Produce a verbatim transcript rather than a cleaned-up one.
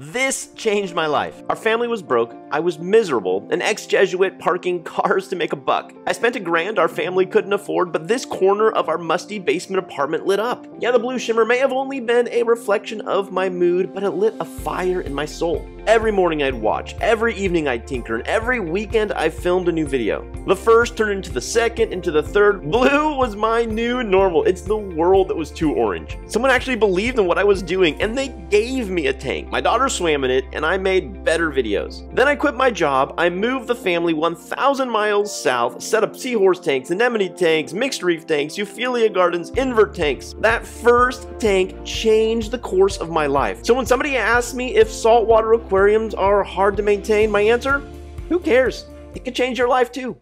This changed my life. Our family was broke, I was miserable, an ex-Jesuit parking cars to make a buck. I spent a grand our family couldn't afford, but this corner of our musty basement apartment lit up. Yeah, the blue shimmer may have only been a reflection of my mood, but it lit a fire in my soul. Every morning I'd watch, every evening I'd tinker, and every weekend I filmed a new video. The first turned into the second, into the third. Blue was my new normal. It's the world that was too orange. Someone actually believed in what I was doing, and they gave me a tank. My daughter swam in it, and I made better videos. Then I quit my job, I moved the family one thousand miles south, set up seahorse tanks, anemone tanks, mixed reef tanks, euphelia gardens, invert tanks. That first tank changed the course of my life. So when somebody asks me if saltwater aquariums are hard to maintain, my answer? Who cares? It could change your life too.